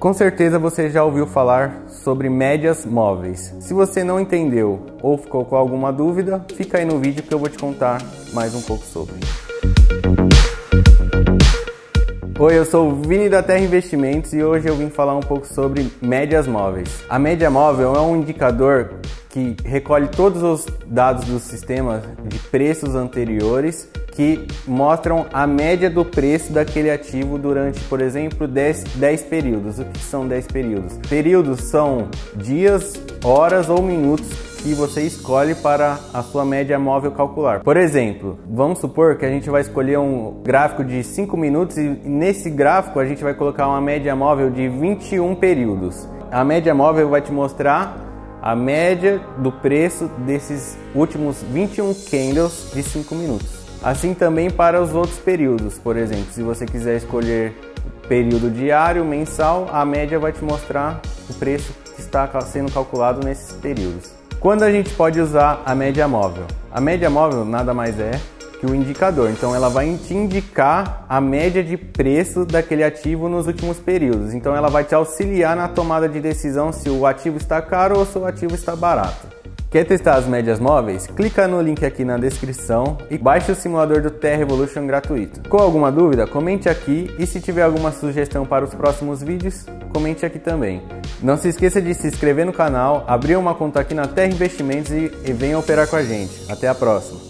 Com certeza você já ouviu falar sobre médias móveis. Se você não entendeu ou ficou com alguma dúvida, fica aí no vídeo que eu vou te contar mais um pouco sobre. Oi, eu sou o Vini da Terra Investimentos e hoje eu vim falar um pouco sobre médias móveis. A média móvel é um indicador que recolhe todos os dados do sistema de preços anteriores que mostram a média do preço daquele ativo durante, por exemplo, 10 períodos. O que são 10 períodos? Períodos são dias, horas ou minutos que você escolhe para a sua média móvel calcular. Por exemplo, vamos supor que a gente vai escolher um gráfico de 5 minutos e nesse gráfico a gente vai colocar uma média móvel de 21 períodos. A média móvel vai te mostrar a média do preço desses últimos 21 candles de 5 minutos. Assim também para os outros períodos, por exemplo, se você quiser escolher período diário, mensal, a média vai te mostrar o preço que está sendo calculado nesses períodos. Quando a gente pode usar a média móvel? A média móvel nada mais é que o indicador, então ela vai te indicar a média de preço daquele ativo nos últimos períodos, então ela vai te auxiliar na tomada de decisão se o ativo está caro ou se o ativo está barato. Quer testar as médias móveis? Clica no link aqui na descrição e baixe o simulador do Terra Evolution gratuito. Com alguma dúvida, comente aqui e se tiver alguma sugestão para os próximos vídeos, comente aqui também. Não se esqueça de se inscrever no canal, abrir uma conta aqui na Terra Investimentos e venha operar com a gente. Até a próxima!